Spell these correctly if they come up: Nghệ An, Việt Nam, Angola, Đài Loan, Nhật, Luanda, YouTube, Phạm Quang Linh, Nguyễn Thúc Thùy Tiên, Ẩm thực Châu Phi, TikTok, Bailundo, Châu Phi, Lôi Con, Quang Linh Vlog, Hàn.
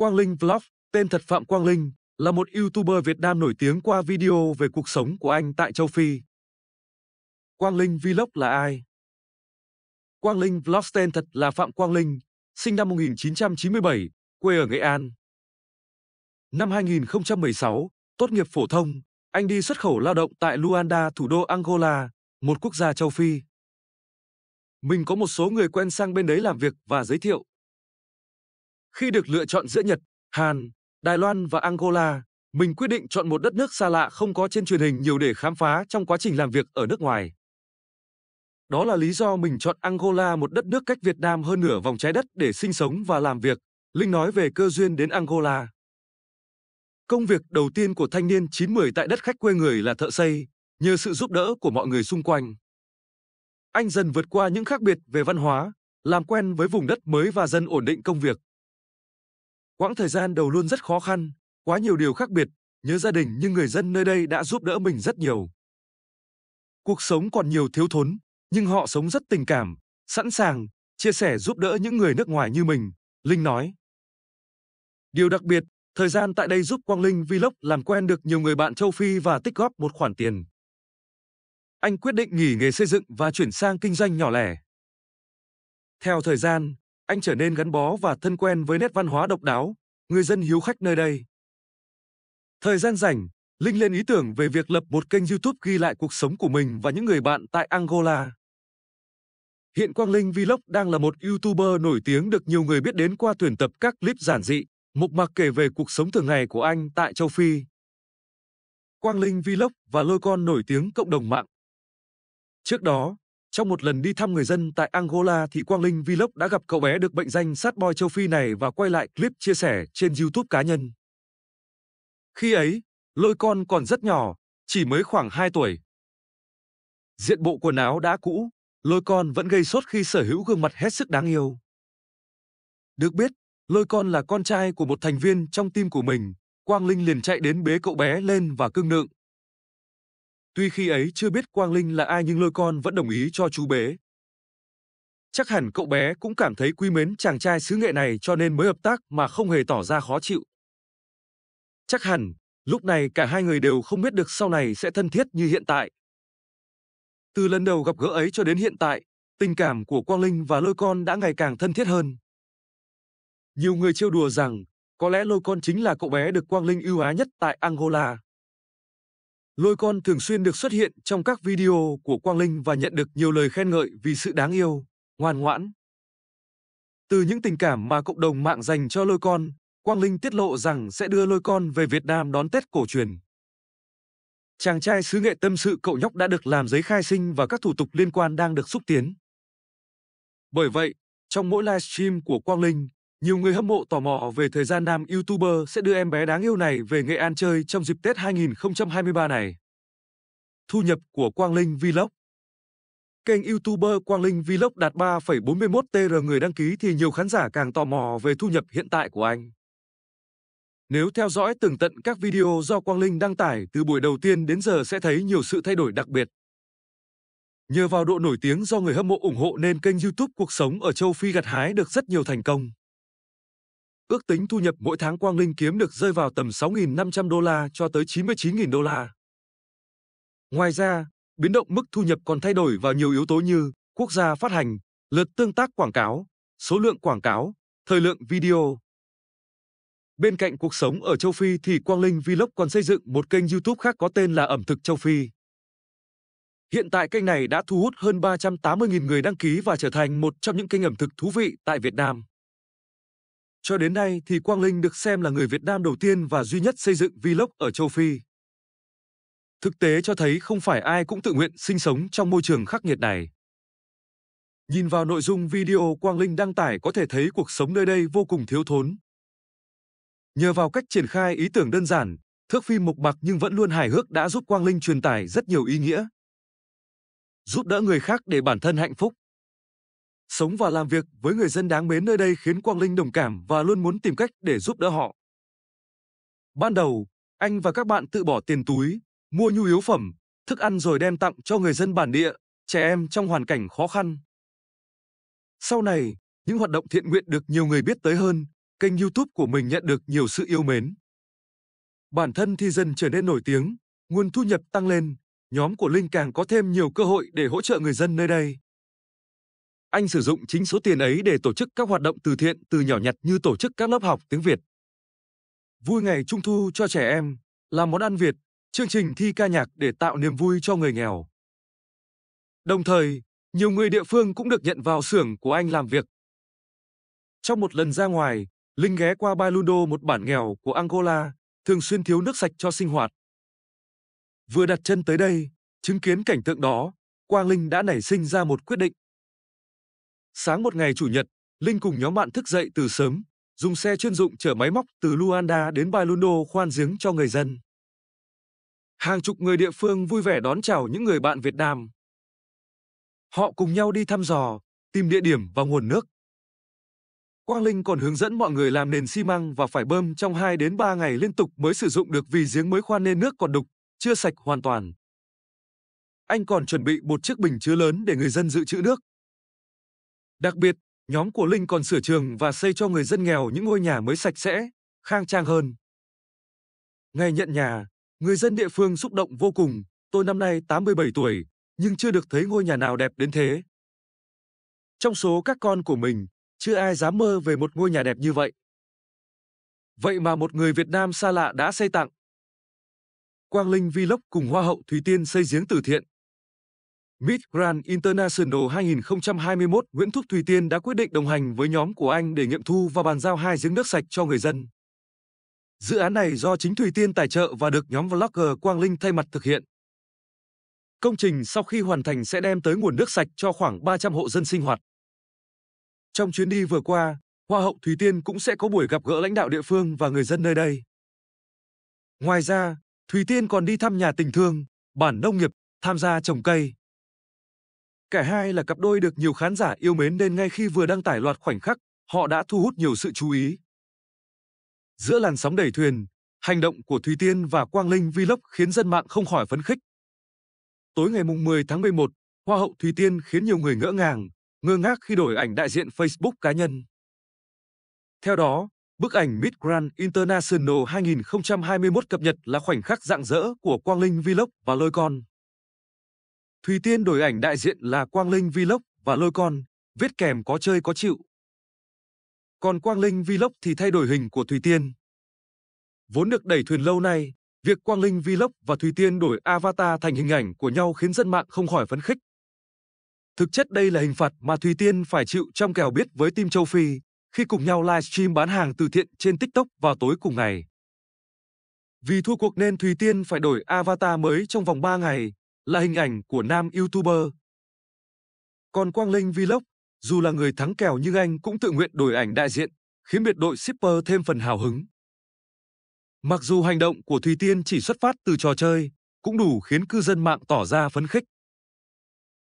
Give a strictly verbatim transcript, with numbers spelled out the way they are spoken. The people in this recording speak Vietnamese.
Quang Linh Vlog, tên thật Phạm Quang Linh, là một YouTuber Việt Nam nổi tiếng qua video về cuộc sống của anh tại châu Phi. Quang Linh Vlog là ai? Quang Linh Vlog tên thật là Phạm Quang Linh, sinh năm một nghìn chín trăm chín mươi bảy, quê ở Nghệ An. Năm hai nghìn không trăm mười sáu, tốt nghiệp phổ thông, anh đi xuất khẩu lao động tại Luanda, thủ đô Angola, một quốc gia châu Phi. Mình có một số người quen sang bên đấy làm việc và giới thiệu. Khi được lựa chọn giữa Nhật, Hàn, Đài Loan và Angola, mình quyết định chọn một đất nước xa lạ không có trên truyền hình nhiều để khám phá trong quá trình làm việc ở nước ngoài. Đó là lý do mình chọn Angola, một đất nước cách Việt Nam hơn nửa vòng trái đất, để sinh sống và làm việc. Linh nói về cơ duyên đến Angola. Công việc đầu tiên của thanh niên chín mươi tại đất khách quê người là thợ xây, nhờ sự giúp đỡ của mọi người xung quanh. Anh dần vượt qua những khác biệt về văn hóa, làm quen với vùng đất mới và dần ổn định công việc. Quãng thời gian đầu luôn rất khó khăn, quá nhiều điều khác biệt, nhớ gia đình, nhưng người dân nơi đây đã giúp đỡ mình rất nhiều. Cuộc sống còn nhiều thiếu thốn, nhưng họ sống rất tình cảm, sẵn sàng chia sẻ giúp đỡ những người nước ngoài như mình, Linh nói. Điều đặc biệt, thời gian tại đây giúp Quang Linh Vlog làm quen được nhiều người bạn châu Phi và tích góp một khoản tiền. Anh quyết định nghỉ nghề xây dựng và chuyển sang kinh doanh nhỏ lẻ. Theo thời gian, anh trở nên gắn bó và thân quen với nét văn hóa độc đáo, người dân hiếu khách nơi đây. Thời gian rảnh, Linh lên ý tưởng về việc lập một kênh YouTube ghi lại cuộc sống của mình và những người bạn tại Angola. Hiện Quang Linh Vlog đang là một YouTuber nổi tiếng được nhiều người biết đến qua tuyển tập các clip giản dị, mộc mạc kể về cuộc sống thường ngày của anh tại châu Phi. Quang Linh Vlog và Lôi Con nổi tiếng cộng đồng mạng. Trước đó, trong một lần đi thăm người dân tại Angola thì Quang Linh Vlog đã gặp cậu bé được mệnh danh Sad Boy châu Phi này và quay lại clip chia sẻ trên YouTube cá nhân. Khi ấy, Lôi Con còn rất nhỏ, chỉ mới khoảng hai tuổi. Diện bộ quần áo đã cũ, Lôi Con vẫn gây sốt khi sở hữu gương mặt hết sức đáng yêu. Được biết, Lôi Con là con trai của một thành viên trong team của mình, Quang Linh liền chạy đến bế cậu bé lên và cưng nựng. Tuy khi ấy chưa biết Quang Linh là ai nhưng Lôi Con vẫn đồng ý cho chú bế. Chắc hẳn cậu bé cũng cảm thấy quý mến chàng trai xứ Nghệ này cho nên mới hợp tác mà không hề tỏ ra khó chịu. Chắc hẳn, lúc này cả hai người đều không biết được sau này sẽ thân thiết như hiện tại. Từ lần đầu gặp gỡ ấy cho đến hiện tại, tình cảm của Quang Linh và Lôi Con đã ngày càng thân thiết hơn. Nhiều người trêu đùa rằng, có lẽ Lôi Con chính là cậu bé được Quang Linh ưu ái nhất tại Angola. Lôi Con thường xuyên được xuất hiện trong các video của Quang Linh và nhận được nhiều lời khen ngợi vì sự đáng yêu, ngoan ngoãn. Từ những tình cảm mà cộng đồng mạng dành cho Lôi Con, Quang Linh tiết lộ rằng sẽ đưa Lôi Con về Việt Nam đón Tết cổ truyền. Chàng trai xứ Nghệ tâm sự cậu nhóc đã được làm giấy khai sinh và các thủ tục liên quan đang được xúc tiến. Bởi vậy, trong mỗi livestream của Quang Linh, nhiều người hâm mộ tò mò về thời gian nam YouTuber sẽ đưa em bé đáng yêu này về Nghệ An chơi trong dịp Tết hai nghìn không trăm hai mươi ba này. Thu nhập của Quang Linh Vlog. Kênh YouTuber Quang Linh Vlog đạt ba phẩy bốn mốt triệu người đăng ký thì nhiều khán giả càng tò mò về thu nhập hiện tại của anh. Nếu theo dõi tường tận các video do Quang Linh đăng tải từ buổi đầu tiên đến giờ sẽ thấy nhiều sự thay đổi đặc biệt. Nhờ vào độ nổi tiếng do người hâm mộ ủng hộ nên kênh YouTube Cuộc Sống ở Châu Phi gặt hái được rất nhiều thành công. Ước tính thu nhập mỗi tháng Quang Linh kiếm được rơi vào tầm sáu nghìn năm trăm đô la cho tới chín mươi chín nghìn đô la. Ngoài ra, biến động mức thu nhập còn thay đổi vào nhiều yếu tố như quốc gia phát hành, lượt tương tác quảng cáo, số lượng quảng cáo, thời lượng video. Bên cạnh Cuộc Sống ở Châu Phi thì Quang Linh Vlog còn xây dựng một kênh YouTube khác có tên là Ẩm Thực Châu Phi. Hiện tại kênh này đã thu hút hơn ba trăm tám mươi nghìn người đăng ký và trở thành một trong những kênh ẩm thực thú vị tại Việt Nam. Cho đến nay thì Quang Linh được xem là người Việt Nam đầu tiên và duy nhất xây dựng vlog ở châu Phi. Thực tế cho thấy không phải ai cũng tự nguyện sinh sống trong môi trường khắc nghiệt này. Nhìn vào nội dung video Quang Linh đăng tải có thể thấy cuộc sống nơi đây vô cùng thiếu thốn. Nhờ vào cách triển khai ý tưởng đơn giản, thước phim mộc mạc nhưng vẫn luôn hài hước đã giúp Quang Linh truyền tải rất nhiều ý nghĩa. Giúp đỡ người khác để bản thân hạnh phúc. Sống và làm việc với người dân đáng mến nơi đây khiến Quang Linh đồng cảm và luôn muốn tìm cách để giúp đỡ họ. Ban đầu, anh và các bạn tự bỏ tiền túi, mua nhu yếu phẩm, thức ăn rồi đem tặng cho người dân bản địa, trẻ em trong hoàn cảnh khó khăn. Sau này, những hoạt động thiện nguyện được nhiều người biết tới hơn, kênh YouTube của mình nhận được nhiều sự yêu mến. Bản thân thì dần trở nên nổi tiếng, nguồn thu nhập tăng lên, nhóm của Linh càng có thêm nhiều cơ hội để hỗ trợ người dân nơi đây. Anh sử dụng chính số tiền ấy để tổ chức các hoạt động từ thiện từ nhỏ nhặt như tổ chức các lớp học tiếng Việt, vui ngày Trung Thu cho trẻ em, làm món ăn Việt, chương trình thi ca nhạc để tạo niềm vui cho người nghèo. Đồng thời, nhiều người địa phương cũng được nhận vào xưởng của anh làm việc. Trong một lần ra ngoài, Linh ghé qua Bailundo, một bản nghèo của Angola, thường xuyên thiếu nước sạch cho sinh hoạt. Vừa đặt chân tới đây, chứng kiến cảnh tượng đó, Quang Linh đã nảy sinh ra một quyết định. Sáng một ngày Chủ nhật, Linh cùng nhóm bạn thức dậy từ sớm, dùng xe chuyên dụng chở máy móc từ Luanda đến Bailundo khoan giếng cho người dân. Hàng chục người địa phương vui vẻ đón chào những người bạn Việt Nam. Họ cùng nhau đi thăm dò, tìm địa điểm và nguồn nước. Quang Linh còn hướng dẫn mọi người làm nền xi măng và phải bơm trong hai đến ba ngày liên tục mới sử dụng được vì giếng mới khoan nên nước còn đục, chưa sạch hoàn toàn. Anh còn chuẩn bị một chiếc bình chứa lớn để người dân dự trữ nước. Đặc biệt, nhóm của Linh còn sửa trường và xây cho người dân nghèo những ngôi nhà mới sạch sẽ, khang trang hơn. Ngày nhận nhà, người dân địa phương xúc động vô cùng, tôi năm nay tám mươi bảy tuổi, nhưng chưa được thấy ngôi nhà nào đẹp đến thế. Trong số các con của mình, chưa ai dám mơ về một ngôi nhà đẹp như vậy. Vậy mà một người Việt Nam xa lạ đã xây tặng. Quang Linh Vlog cùng Hoa hậu Thùy Tiên xây giếng từ thiện. Mid Grand International hai nghìn không trăm hai mươi mốt, Nguyễn Thúc Thùy Tiên đã quyết định đồng hành với nhóm của anh để nghiệm thu và bàn giao hai giếng nước sạch cho người dân. Dự án này do chính Thùy Tiên tài trợ và được nhóm vlogger Quang Linh thay mặt thực hiện. Công trình sau khi hoàn thành sẽ đem tới nguồn nước sạch cho khoảng ba trăm hộ dân sinh hoạt. Trong chuyến đi vừa qua, Hoa hậu Thùy Tiên cũng sẽ có buổi gặp gỡ lãnh đạo địa phương và người dân nơi đây. Ngoài ra, Thùy Tiên còn đi thăm nhà tình thương, bản nông nghiệp, tham gia trồng cây. Cả hai là cặp đôi được nhiều khán giả yêu mến nên ngay khi vừa đăng tải loạt khoảnh khắc, họ đã thu hút nhiều sự chú ý. Giữa làn sóng đẩy thuyền, hành động của Thùy Tiên và Quang Linh Vlog khiến dân mạng không khỏi phấn khích. Tối ngày mười tháng mười một, Hoa hậu Thùy Tiên khiến nhiều người ngỡ ngàng, ngơ ngác khi đổi ảnh đại diện Facebook cá nhân. Theo đó, bức ảnh Mid Grand International hai nghìn không trăm hai mươi mốt cập nhật là khoảnh khắc rạng rỡ của Quang Linh Vlog và Lôi Con. Thùy Tiên đổi ảnh đại diện là Quang Linh Vlog và Lôi Con, viết kèm có chơi có chịu. Còn Quang Linh Vlog thì thay đổi hình của Thùy Tiên. Vốn được đẩy thuyền lâu nay, việc Quang Linh Vlog và Thùy Tiên đổi avatar thành hình ảnh của nhau khiến dân mạng không khỏi phấn khích. Thực chất đây là hình phạt mà Thùy Tiên phải chịu trong kèo biết với team Châu Phi khi cùng nhau livestream bán hàng từ thiện trên TikTok vào tối cùng ngày. Vì thua cuộc nên Thùy Tiên phải đổi avatar mới trong vòng ba ngày, là hình ảnh của nam YouTuber. Còn Quang Linh Vlog, dù là người thắng kèo nhưng anh cũng tự nguyện đổi ảnh đại diện, khiến biệt đội shipper thêm phần hào hứng. Mặc dù hành động của Thùy Tiên chỉ xuất phát từ trò chơi, cũng đủ khiến cư dân mạng tỏ ra phấn khích.